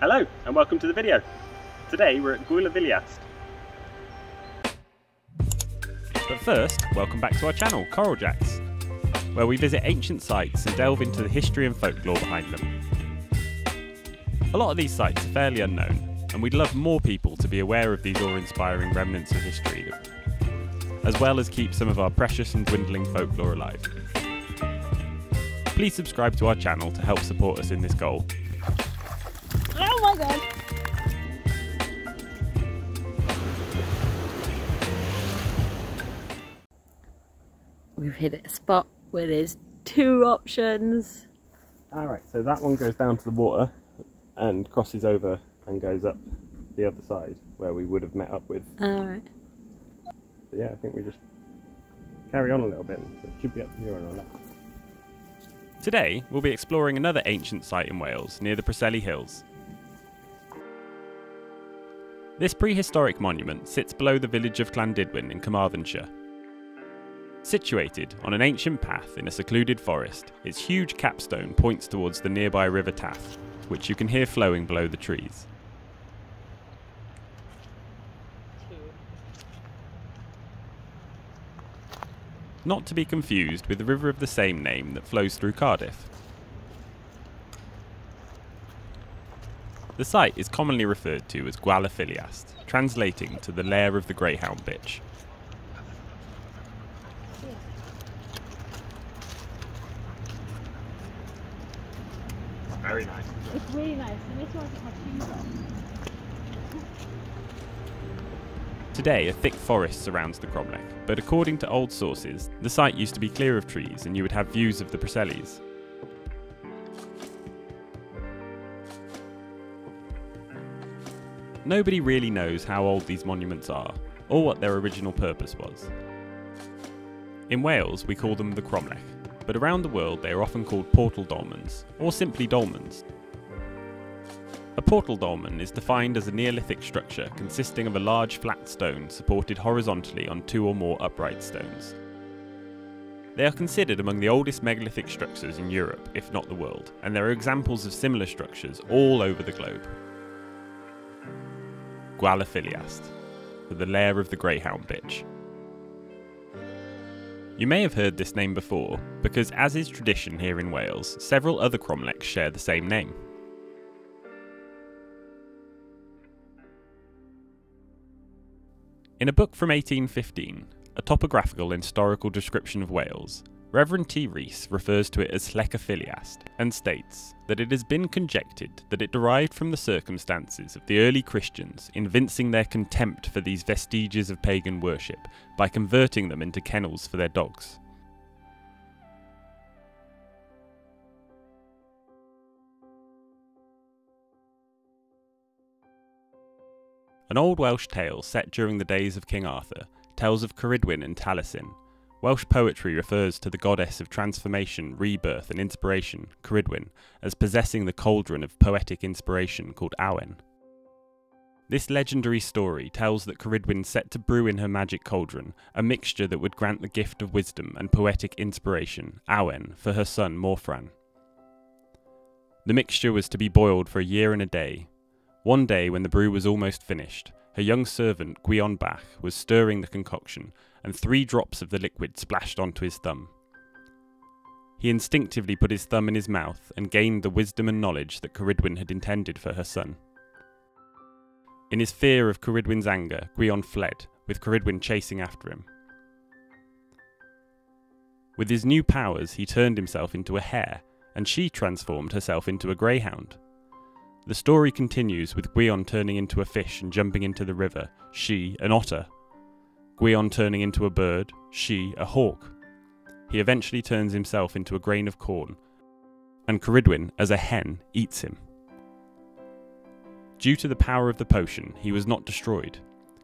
Hello and welcome to the video. Today we're at Gwal-Y-Filiast. But first, welcome back to our channel, CoralJackz, where we visit ancient sites and delve into the history and folklore behind them. A lot of these sites are fairly unknown, and we'd love more people to be aware of these awe-inspiring remnants of history, as well as keep some of our precious and dwindling folklore alive. Please subscribe to our channel to help support us in this goal. Oh my god! We've hit a spot where there's two options. Alright, so that one goes down to the water and crosses over and goes up the other side where we would have met up with. Alright. So yeah, I think we just carry on a little bit. It should be up to here and all that. Today, we'll be exploring another ancient site in Wales near the Preseli Hills. This prehistoric monument sits below the village of Llanglydwen in Carmarthenshire. Situated on an ancient path in a secluded forest, its huge capstone points towards the nearby River Taf, which you can hear flowing below the trees. Not to be confused with the river of the same name that flows through Cardiff. The site is commonly referred to as Gwal-Y-Filiast, translating to the lair of the greyhound bitch. Very nice. It's really nice, and this one's got my shoes on. Today, a thick forest surrounds the cromlech, but according to old sources, the site used to be clear of trees and you would have views of the Preselis. Nobody really knows how old these monuments are, or what their original purpose was. In Wales, we call them the cromlech, but around the world they are often called portal dolmens, or simply dolmens. A portal dolmen is defined as a Neolithic structure consisting of a large flat stone supported horizontally on two or more upright stones. They are considered among the oldest megalithic structures in Europe, if not the world, and there are examples of similar structures all over the globe. Gwal-Y-Filiast, for the lair of the greyhound bitch. You may have heard this name before, because as is tradition here in Wales, several other cromlechs share the same name. In a book from 1815, a topographical and historical description of Wales, Reverend T. Rees refers to it as Lecophiliast and states that it has been conjectured that it derived from the circumstances of the early Christians evincing their contempt for these vestiges of pagan worship by converting them into kennels for their dogs. An old Welsh tale set during the days of King Arthur tells of Ceridwen and Taliesin. Welsh poetry refers to the goddess of transformation, rebirth and inspiration, Ceridwen, as possessing the cauldron of poetic inspiration called Awen. This legendary story tells that Ceridwen set to brew in her magic cauldron a mixture that would grant the gift of wisdom and poetic inspiration, Awen, for her son Morfran. The mixture was to be boiled for a year and a day. One day, when the brew was almost finished, her young servant, Gwion Bach, was stirring the concoction, and 3 drops of the liquid splashed onto his thumb. He instinctively put his thumb in his mouth and gained the wisdom and knowledge that Ceridwen had intended for her son. In his fear of Ceridwen's anger, Gwion fled, with Ceridwen chasing after him. With his new powers, he turned himself into a hare, and she transformed herself into a greyhound. The story continues with Gwion turning into a fish and jumping into the river, she an otter. Gwion turning into a bird, she a hawk. He eventually turns himself into a grain of corn, and Ceridwen, as a hen, eats him. Due to the power of the potion, he was not destroyed.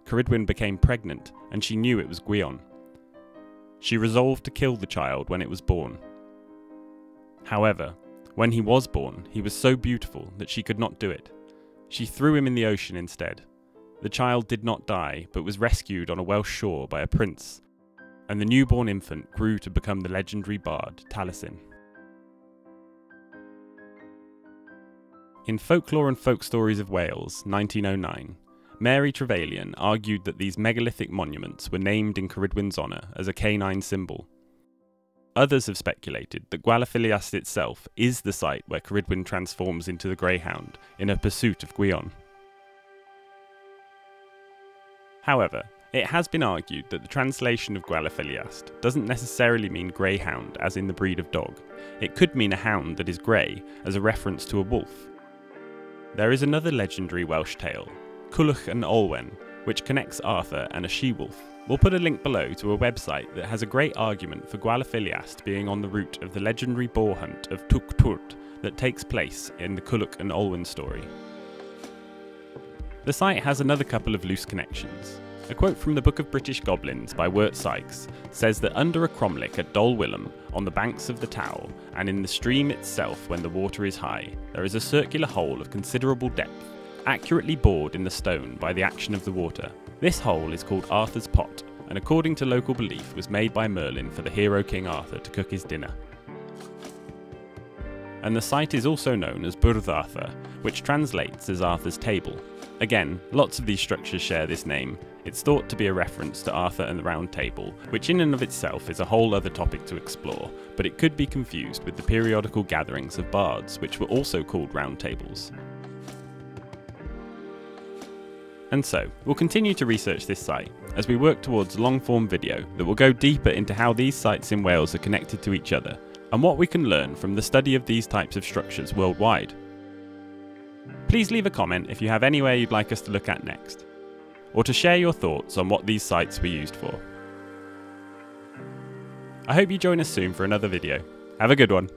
Ceridwen became pregnant, and she knew it was Gwion. She resolved to kill the child when it was born. However, when he was born, he was so beautiful that she could not do it. She threw him in the ocean instead. The child did not die, but was rescued on a Welsh shore by a prince, and the newborn infant grew to become the legendary bard Taliesin. In Folklore and Folk Stories of Wales, 1909, Mary Trevelyan argued that these megalithic monuments were named in Ceridwen's honour as a canine symbol. Others have speculated that Gwal-y-Filiast itself is the site where Ceridwen transforms into the greyhound in her pursuit of Gwion. However, it has been argued that the translation of Gwal-y-Filiast doesn't necessarily mean greyhound as in the breed of dog. It could mean a hound that is grey as a reference to a wolf. There is another legendary Welsh tale, Culhwch and Olwen, which connects Arthur and a she-wolf. We'll put a link below to a website that has a great argument for Gwal-y-Filiast being on the route of the legendary boar hunt of Twrch Trwyth that takes place in the Culhwch and Olwen story. The site has another couple of loose connections. A quote from the Book of British Goblins by Writ Sikes says that under a cromlech at Dolwillam, on the banks of the Tawe, and in the stream itself when the water is high, there is a circular hole of considerable depth, accurately bored in the stone by the action of the water. This hole is called Arthur's Pot, and according to local belief was made by Merlin for the hero King Arthur to cook his dinner. And the site is also known as Bwrdd Arthur, which translates as Arthur's Table. Again, lots of these structures share this name. It's thought to be a reference to Arthur and the Round Table, which in and of itself is a whole other topic to explore, but it could be confused with the periodical gatherings of bards, which were also called Round Tables. And so, we'll continue to research this site, as we work towards a long-form video that will go deeper into how these sites in Wales are connected to each other, and what we can learn from the study of these types of structures worldwide. Please leave a comment if you have anywhere you'd like us to look at next, or to share your thoughts on what these sites were used for. I hope you join us soon for another video. Have a good one!